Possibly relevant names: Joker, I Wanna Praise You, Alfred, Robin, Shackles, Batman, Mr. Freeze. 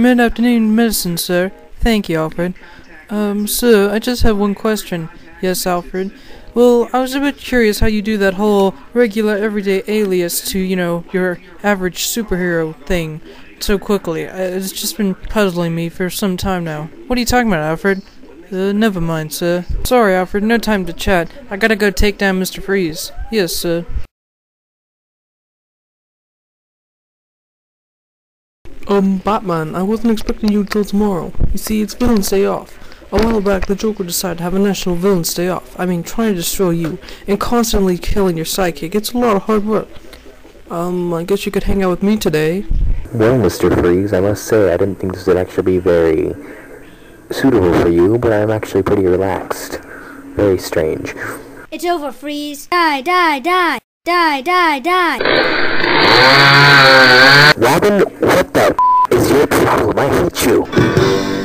mid-afternoon medicine, sir. Thank you, Alfred. Sir, I just have one question. Yes, Alfred. Well, I was a bit curious how you do that whole regular everyday alias to, you know, your average superhero thing so quickly. It's just been puzzling me for some time now. What are you talking about, Alfred? Never mind, sir. Sorry, Alfred, no time to chat. I gotta go take down Mr. Freeze. Yes, sir. Batman, I wasn't expecting you till tomorrow. You see, it's Villain's Day Off. A while back, the Joker decided to have a national Villain's Day Off. I mean, trying to destroy you, and constantly killing your sidekick. It's a lot of hard work. I guess you could hang out with me today. Well, Mr. Freeze, I must say, I didn't think this would actually be very suitable for you, but I'm actually pretty relaxed. Very strange. It's over, Freeze. Die, die, die. Die, die, die. Robin, what the f*** is your problem? I hate you.